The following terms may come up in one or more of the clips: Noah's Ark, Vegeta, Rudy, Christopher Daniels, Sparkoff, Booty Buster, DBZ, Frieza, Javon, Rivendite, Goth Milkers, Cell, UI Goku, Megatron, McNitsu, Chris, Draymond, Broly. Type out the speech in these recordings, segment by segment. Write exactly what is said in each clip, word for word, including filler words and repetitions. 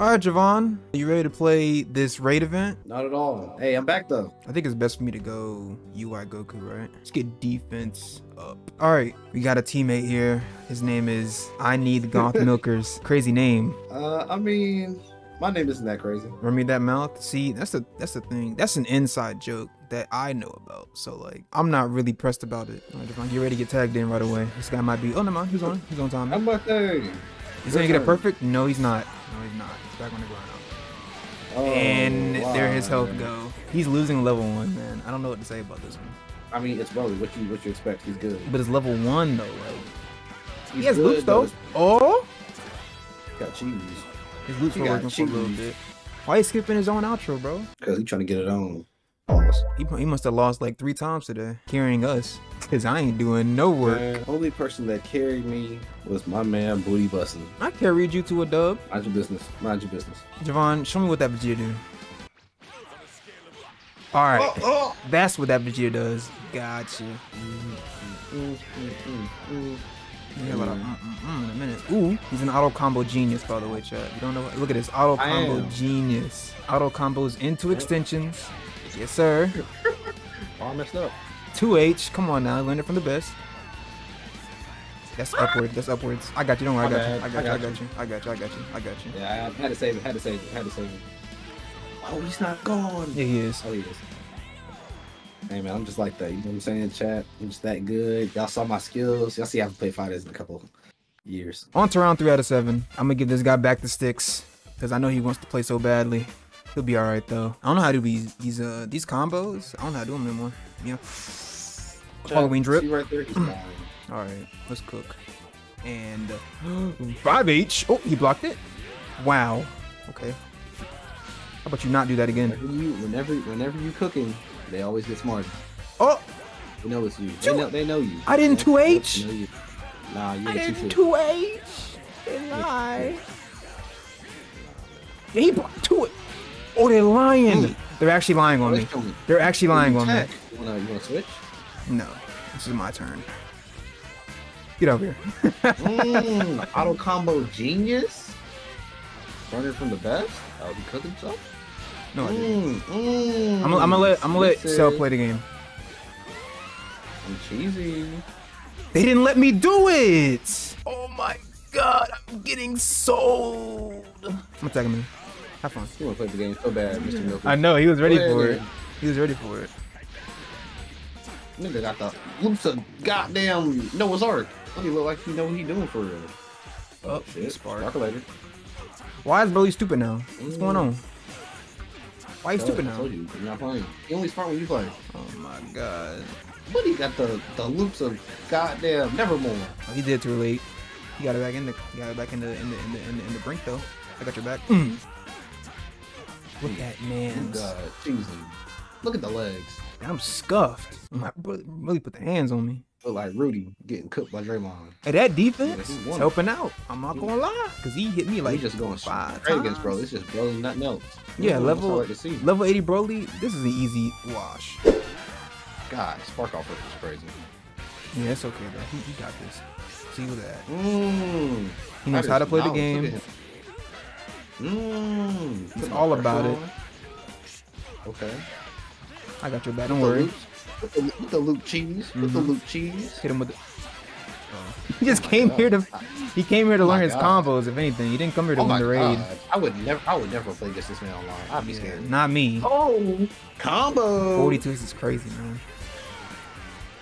Alright, Javon, are you ready to play this raid event? Not at all. Hey, I'm back though. I think it's best for me to go U I Goku, right? Let's get defense up. Alright, we got a teammate here. His name is I Need Goth Milkers. Crazy name. Uh, I mean, my name isn't that crazy. Remember that mouth? See, that's the that's the thing. That's an inside joke that I know about. So like, I'm not really pressed about it. All right, Javon, get ready to get tagged in right away. This guy might be, oh, no, man, he's on, he's on time. I'm my thing. He's gonna get it perfect? No, he's not. No, he's not. He's back on the ground. Oh, and wow. There his health go. He's losing level one, man. I don't know what to say about this one. I mean, it's Broly. What you what you expect? He's good. But it's level one though, right? He has good, loops though. Oh. Got cheese. His loops were working cheese. for a little bit. Why is he skipping his own outro, bro? Because he's trying to get it on. Lost. He, he must have lost like three times today, carrying us, because I ain't doing no work. Man, only person that carried me was my man, Booty Buster. I carried you to a dub. Mind your business. Mind your business. Javon, show me what that Vegeta do. All right. Oh, oh. That's what that Vegeta does. Gotcha. Mm-hmm. Mm-hmm. Yeah, about a, mm, mm, mm, in a minute. Ooh, he's an auto combo genius, by the way, Chad. You don't know what, look at this auto combo genius. Auto combos into extensions. Yes, sir. All messed up. two H. Come on now. Learn it from the best. That's upward. That's upwards. I got you. Don't worry. I got you. I got, I got you. you. I got you. I got you. I got you. Yeah, I had to save it. Had to save it. Had to save it. Oh, he's not gone. Yeah, he is. Oh, he is. Hey, man, I'm just like that. You know what I'm saying, chat? I'm just that good. Y'all saw my skills. Y'all see I haven't played fighters in a couple years. On to round three out of seven. I'm going to give this guy back the sticks because I know he wants to play so badly. He'll be all right though. I don't know how to do these these uh these combos. I don't know how to do them anymore. Yeah. Halloween drip. See right there, he's dying. All right, let's cook. And five H. Oh, he blocked it. Wow. Okay. How about you not do that again? Whenever you, whenever, whenever you cooking, they always get smart. Oh. They know it's you. They know, they know you. I didn't two H. Know you. Nah, you didn't I didn't two H. Didn't I? Yeah, he blocked two it. Oh, they're lying. Mm. They're actually lying on me. They're actually lying on me. You wanna, you wanna switch? No, this is my turn. Get over here. mm, auto combo genius? Runner from the best? Oh, he cooked himself? No, mm, I didn't. Mm, I'm gonna let, I'm gonna let Cell play the game. I'm cheesy. They didn't let me do it! Oh my god, I'm getting sold. I'm attacking me. Have fun. You want to play the game so bad, Mister Milky. I know, he was ready oh, yeah, for yeah. it. He was ready for it. Nigga got the loops of goddamn Noah's Ark. He look like he know what he doing for real. Oh, oh shit, Spark. Calculator. Why is Broly stupid now? What's mm. going on? Why he stupid now? I told you, you're not playing. He only smart when you play. Oh my god. But he got the, the loops of goddamn Nevermore. Oh, he did too late. He got it back in the, he got it back in the, in the, in the, in the, in the brink though. I got your back. Mm. Look at man. God, cheesy. Look at the legs. I'm scuffed. My brother really put the hands on me. Look like Rudy getting cooked by Draymond. Hey, that defense yeah, is helping out. I'm not gonna lie, cause he hit me like he just going five times. Against Broly. It's just Broly, nothing else. Yeah, yeah level like level eighty Broly. This is an easy wash. God, Sparkoff is crazy. Yeah, it's okay though. He, he got this. See what that. Mm, he knows how to play the game. Mmm, it's all about on. it. Okay. I got your back, don't worry. With the, with the loop cheese, mm-hmm. with the loop cheese. Hit him with the... Oh. He just oh came God. here to, he came here to oh learn his God. combos, if anything. He didn't come here to oh win the raid. God. I would never, I would never play against this man online. I'd be yeah, scared. Not me. Oh, combo. forty-two is crazy, man.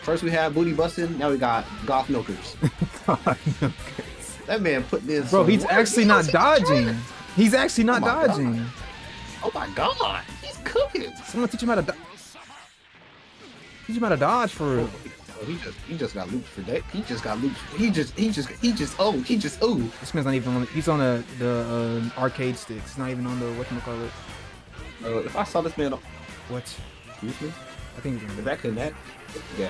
First we had Booty Bustin', now we got Goth Milkers. Goth Milkers. That man put this... Bro, he's actually he not dodging. He's actually not oh dodging. God. Oh my god, he's cooking. Someone teach him how to dodge. Teach him how to dodge for real. Oh, he just he just got looped for that. He just got looped. He just he just he just oh he just oh. This man's not even on. He's on a, the uh, arcade sticks. He's not even on the whatchamacallit. Uh, if I saw this man, on... what? Excuse me. I think he's gonna that connect. Yeah.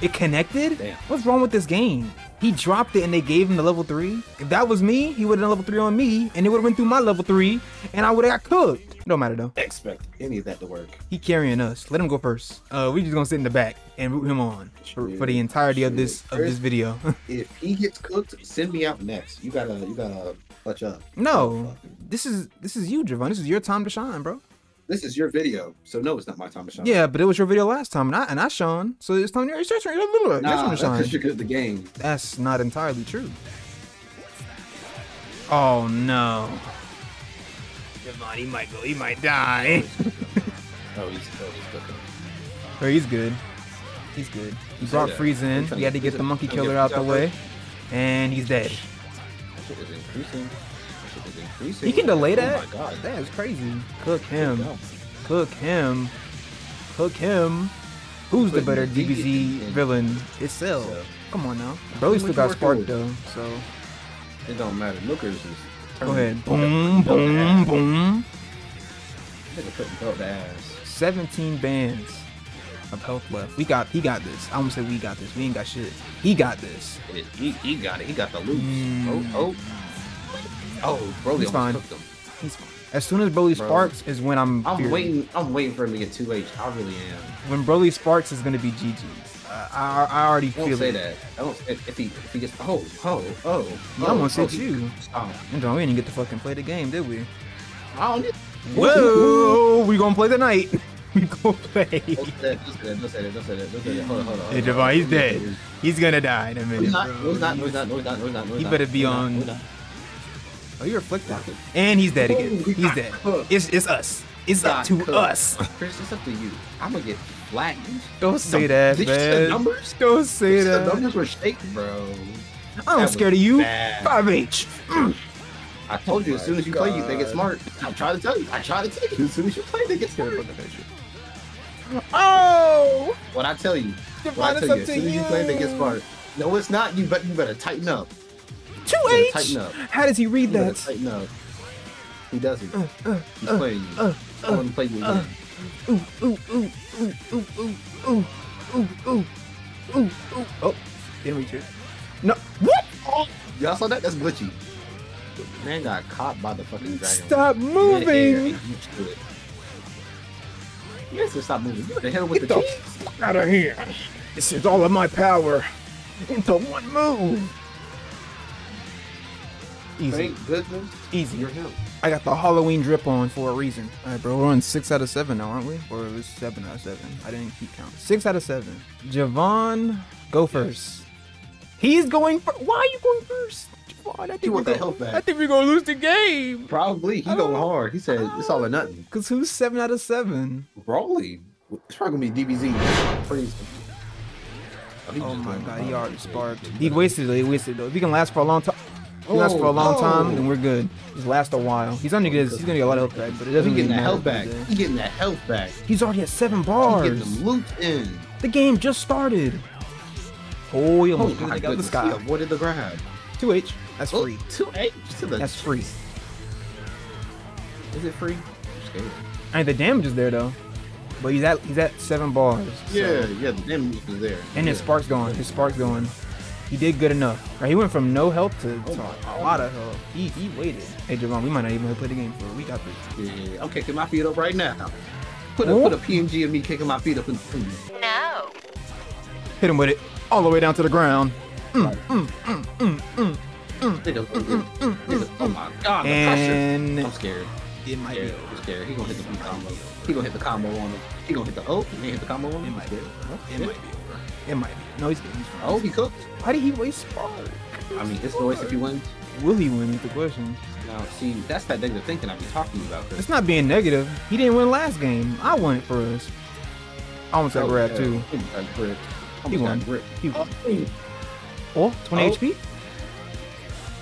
It connected? Damn. What's wrong with this game? He dropped it and they gave him the level three. If that was me, he would have done level three on me and it would have went through my level three and I would have got cooked. It don't matter though. Expect any of that to work. He carrying us. Let him go first. Uh, we just gonna sit in the back and root him on for, for the entirety of this of this video. If he gets cooked, send me out next. You gotta you gotta clutch up. No, this is this is you, Javon. This is your time to shine, bro. This is your video, so no, it's not my time to shine. Yeah, but it was your video last time, and I and I shone, so it's time your turn. Your time to shine. That's because of the game. That's not entirely true. Oh no, Javon, he might go. He might die. Oh, he's good. Oh, he's good. He's good. He brought Frieza in. He had to get the monkey killer out the way, and he's dead. Shit is increasing. Shit is increasing. He can delay that? Oh my God. That is crazy. Cook him. Cook him. Cook him. Who's the better D B Z villain? It's Cell. Come on now. Broly still got Spark though, so. It don't matter. Milkers is turning. Go ahead. Boom, boom, boom. Nigga couldn't throw the ass. seventeen bands of health left. We got, he got this. I almost said we got this. We ain't got shit. He got this. It, he, he got it. He got the loot. Mm. Oh, oh, oh, Broly. He's fine. Him. He's fine. As soon as Broly, Broly sparks is when I'm. I'm feared. waiting. I'm waiting for him to get two H. I really am. When Broly sparks is gonna be G G's. Uh, I, I already don't feel say it. That. I don't. If, if he, if he gets, oh, oh, oh. Yeah, oh I'm gonna sit oh, you. Oh. And don't we didn't get to fucking play the game, did we? I don't. Need Whoa! We gonna play tonight. We gonna play. Don't say that. Don't say that. Don't say that. Don't say that. Hold on, hold on. Hey, Javon, he's dead. He's gonna die in a minute. No, he's not. No, he's not. No, he's not. No, he's not. He better be on. Oh, you're afflicted. And he's dead again. He's dead. It's it's us. It's up to us. Chris, it's up to you. I'm gonna get flattened. Don't say that, man. Numbers. Don't say that. The numbers were shaking, bro. I'm scared of you. five H. I told you, as soon as you play, you think it's smart. I try to tell you. I try to tell you. As soon as you play, they get scared of the nature. Oh! What I tell you. What I tell you. As soon as you play, they get smart. No, it's not. You better, you better tighten up. two H! Tighten up. How does he read that? Tighten up. He doesn't. He's playing you. I want to play you again. Ooh, ooh, ooh, ooh, ooh, ooh, ooh, ooh, ooh, ooh, ooh. Oh, didn't reach it. No. What? Y'all saw that? That's glitchy. Man got caught by the fucking dragon. Stop moving! Yes, stop moving. What the hell with Get the, the fuck out of here! This is all of my power into one move. Easy. Thank goodness. Easy. You're him. I got the Halloween drip on for a reason. All right, bro. We're on six out of seven now, aren't we? Or it was seven out of seven. I didn't keep count. Six out of seven. Javon, go first. He's going first. Why are you going first? I think, he want the help back. I think we're gonna lose the game. Probably. He going hard. He said it's all or nothing. Cause who's seven out of seven? Broly. It's probably gonna be D B Z. Crazy. Oh, oh my God, he already sparked. He wasted it. He wasted it. If he can last for a long time, oh, last for a long oh. time, then we're good. Just last a while. He's only gonna. He's gonna get a lot of help back, but it doesn't. He's getting that help back. He's getting that help back. He's already at seven bars. He's getting them looped in. The game just started. Oh, he almost got the sky. He avoided the grab. two H. That's oh, free. two H to the. That's free. Is it free? I mean, the damage is there though, but he's at he's at seven bars. Yeah, so. yeah, the damage is there. And yeah. his spark's gone. His spark's gone. He did good enough. Right, he went from no help to, oh to a lot of help. He he waited. Hey Javon, we might not even play the game for it. We got this. Yeah. I'm kicking my feet up right now. Put a oh. put a P N G of me kicking my feet up in the food. No. Hit him with it all the way down to the ground. Mm, mm, mm, mm, mm. Mm, mm, mm, mm, mm, oh my God, the and pressure. I'm scared. It might scared. be. I'm scared. He gonna hit the combo. He gonna hit the combo on him. He gonna hit the oh. He hit the combo on him. It might be. It might be. It might be. It might be. No, he's good. Oh, he cooked. Why did he waste Spark? I mean, it's no waste if he wins. Will he win is the question. Now, see, that's that negative thinking I've been talking about. Chris. It's not being negative. He didn't win last game. I won it for us. I almost got grabbed too. He won. He won. Oh, twenty H P.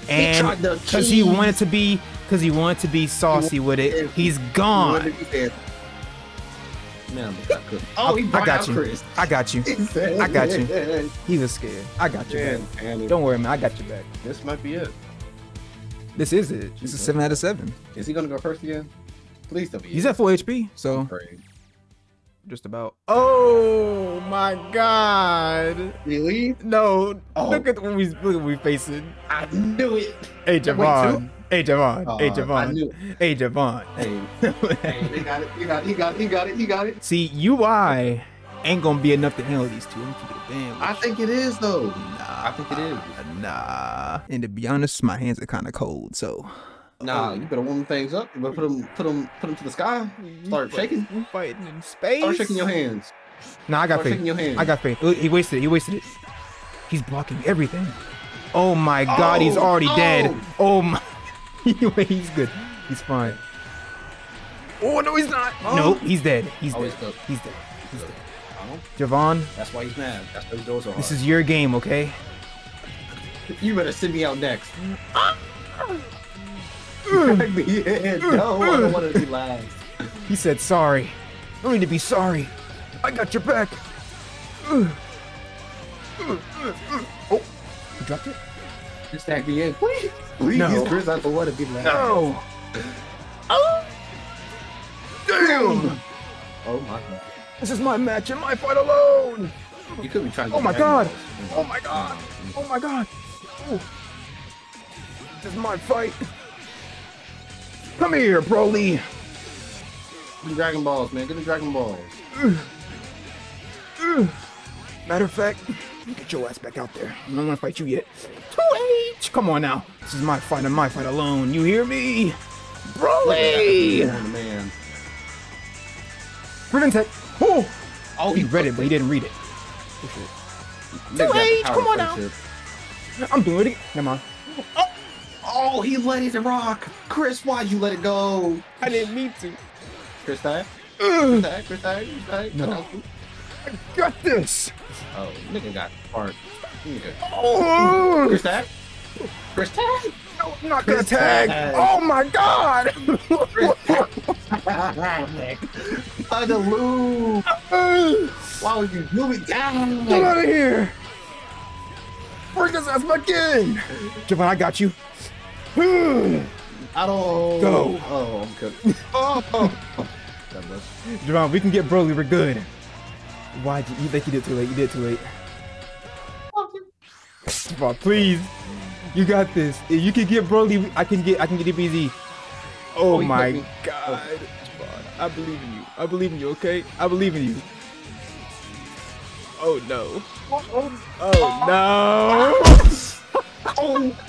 And because he, he wanted to be, because he wanted to be saucy with it, he's gone. He no, oh, he I got you. Chris. I got you. I got you. He was scared. I got you. Man, man. Don't worry, man. I got you back. This might be it. This is it. This is seven out of seven. Is he gonna go first again? Please don't be. He's at full H P, so just about. Oh my God! Really? No. Oh. Look at when we look at we facing. I knew it. Hey Javon. Hey Javon. Uh, hey Javon. I knew it. Hey Javon. Hey. Hey, they got it. He got it. He got it. He got it. He got it. See, U I ain't gonna be enough to handle these two. I'm gonna keep it a band. I think it is though. Nah, I think it is. Nah. And to be honest, my hands are kind of cold, so. Nah, you better warm things up. You better put them, put them, put them to the sky. Start you shaking. You fighting in space. Start shaking your hands. Nah, I got Start faith. I got faith. He wasted it. He wasted it. He's blocking everything. Oh my oh, God, he's already oh. dead. Oh my. He's good. He's fine. Oh no, he's not. Oh. No, he's dead. He's dead. He's dead. He's dead. He's dead. Javon. That's why he's mad. That's why his doors are hard. This is your game, okay? You better send me out next. Drag me in. No, I don't want to be last. He said sorry. I need to be sorry. I got your back. Oh, he dropped it? Just tag me in. Please, please, no. Chris, I don't want to be last. No. Oh. Damn. Oh my God. This is my match and my fight alone. You could be trying to. Oh my God. Oh my God. Oh my God. Oh. This is my fight. Come here, Broly. Give me Dragon Balls, man. Give me Dragon Balls. Matter of fact, get your ass back out there. I'm not gonna fight you yet. two H. Come on now. This is my fight and my fight alone. You hear me, Broly? Yeah, man. Rivendite. Oh, oh, he read it, but he didn't read it. two H. Come on now. I'm doing it. Come on. Oh. Oh, he let it rock. Chris, why'd you let it go? I didn't mean to. Chris died? Chris died? Chris died? Chris died? No. I got this. Oh, nigga got hard. Nigga. Oh. Chris died? Chris died? No, I'm not Chris gonna tag. Died. Oh my God. Underloo. Why would you do it? Down? Get out of here. Bring this ass back in. Javon, I got you. I don't go. Oh, I'm cooked. Oh, oh. Javon, we can get Broly. We're good. Why did you, you think you did too late? You did too late. Javon, please. You got this. If you can get Broly, I can get. I can get D B Z. Oh, oh my God. Oh. Javon, I believe in you. I believe in you. Okay, I believe in you. Oh no. Oh, oh no. Oh.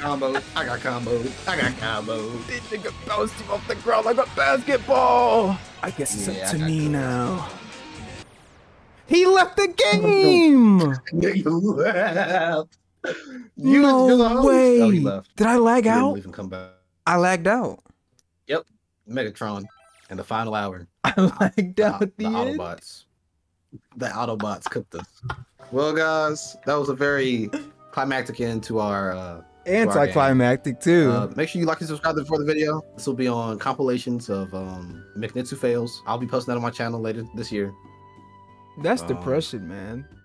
Combos. I got combos. I got combos. This nigga bounced him off the ground like a basketball. I guess it's yeah, up to me cool. now. He left the game. You left. You no way. Oh, he left. Did I lag he out? Come back. I lagged out. Yep. Megatron in the final hour. I lagged out the, at the, the end. Autobots. The Autobots cooked us. Well, guys, that was a very climactic end to our... Uh, anticlimactic too. Uh, make sure you like and subscribe before the video. This will be on compilations of um McNitsu fails. I'll be posting that on my channel later this year. That's um, depression, man.